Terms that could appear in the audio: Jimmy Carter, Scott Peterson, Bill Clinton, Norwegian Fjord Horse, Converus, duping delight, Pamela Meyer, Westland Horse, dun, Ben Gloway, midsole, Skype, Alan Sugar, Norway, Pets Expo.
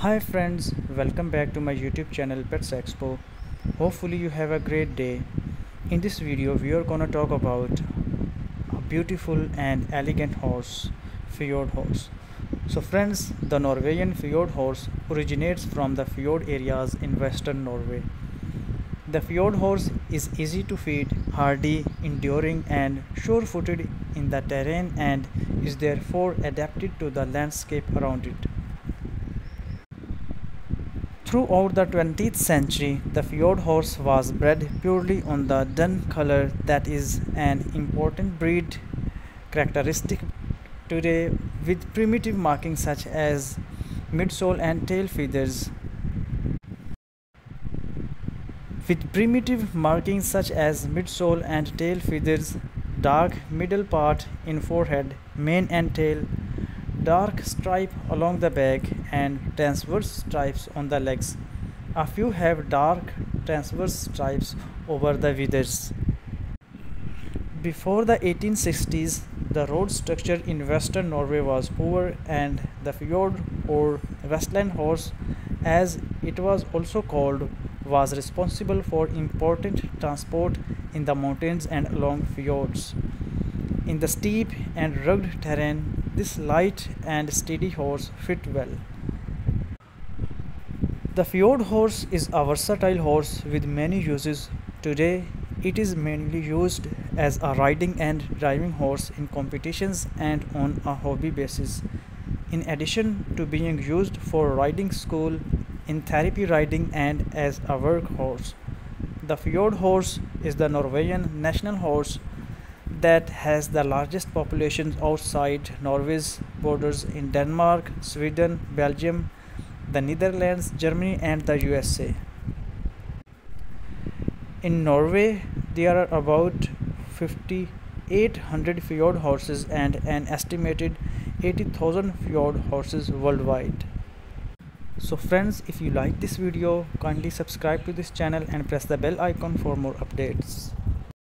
Hi friends, welcome back to my YouTube channel Pets Expo. Hopefully you have a great day. In this video we are gonna talk about a beautiful and elegant horse, fjord horse. So friends, the Norwegian fjord horse originates from the fjord areas in western Norway. The fjord horse is easy to feed, hardy, enduring and sure-footed in the terrain and is therefore adapted to the landscape around it. Throughout the 20th century, the fjord horse was bred purely on the dun color that is an important breed characteristic today, with primitive markings such as midsole and tail feathers. Dark middle part in forehead, mane and tail, dark stripe along the back and transverse stripes on the legs. A few have dark transverse stripes over the withers. Before the 1860s, the road structure in western Norway was poor and the fjord or Westland horse, as it was also called, was responsible for important transport in the mountains and along fjords. In the steep and rugged terrain, this light and steady horse fit well. The fjord horse is a versatile horse with many uses. Today, it is mainly used as a riding and driving horse in competitions and on a hobby basis. In addition to being used for riding school, in therapy riding and as a workhorse, the fjord horse is the Norwegian national horse that has the largest population outside Norway's borders in Denmark, Sweden, Belgium, the Netherlands, Germany and the USA. In Norway, there are about 5,800 fjord horses and an estimated 80,000 fjord horses worldwide. So friends, if you like this video, kindly subscribe to this channel and press the bell icon for more updates.